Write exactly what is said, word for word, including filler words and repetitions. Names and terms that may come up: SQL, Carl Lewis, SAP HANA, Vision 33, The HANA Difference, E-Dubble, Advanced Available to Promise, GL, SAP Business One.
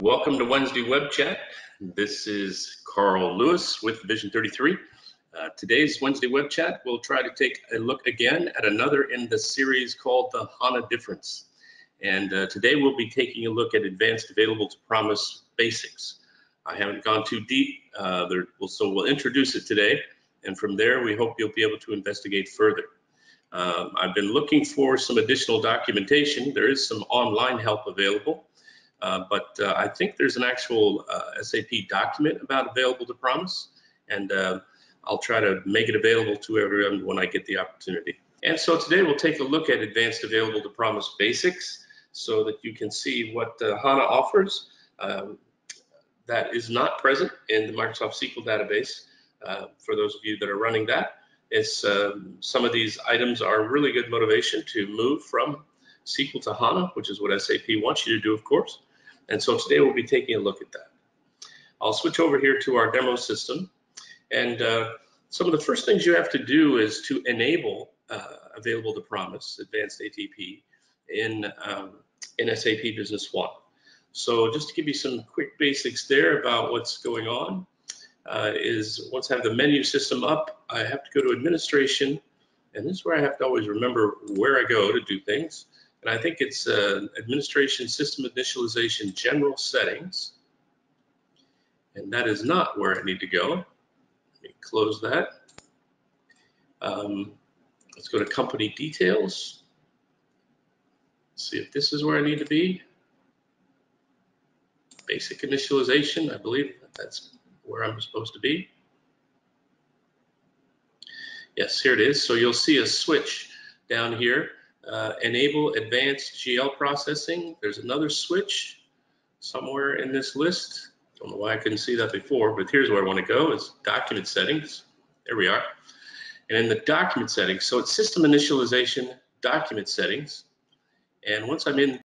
Welcome to Wednesday Web Chat. This is Carl Lewis with Vision thirty-three. Uh, today's Wednesday Web Chat, we'll try to take a look again at another in the series called The HANA Difference. And uh, today we'll be taking a look at Advanced Available to Promise Basics. I haven't gone too deep, uh, there, so we'll introduce it today. And from there, we hope you'll be able to investigate further. Um, I've been looking for some additional documentation. There is some online help available. Uh, but uh, I think there's an actual uh, S A P document about Available to Promise, and uh, I'll try to make it available to everyone when I get the opportunity. And so today we'll take a look at Advanced Available to Promise Basics so that you can see what uh, HANA offers um, that is not present in the Microsoft S Q L database. Uh, for those of you that are running that, it's, um, some of these items are really good motivation to move from S Q L to HANA, which is what S A P wants you to do, of course. And so today we'll be taking a look at that. I'll switch over here to our demo system. And uh, some of the first things you have to do is to enable uh, Available to Promise, Advanced A T P, in, um, in S A P Business One. So just to give you some quick basics there about what's going on uh, is once I have the menu system up, I have to go to administration. And this is where I have to always remember where I go to do things. And I think it's uh, administration system initialization general settings. And that is not where I need to go. Let me close that. Um, let's go to company details. See if this is where I need to be. Basic initialization, I believe that's where I'm supposed to be. Yes, here it is. So you'll see a switch down here. Uh, enable advanced G L processing. There's another switch somewhere in this list. Don't know why I couldn't see that before, but here's where I want to go is document settings. There we are. And in the document settings, so it's system initialization, document settings. And once I'm in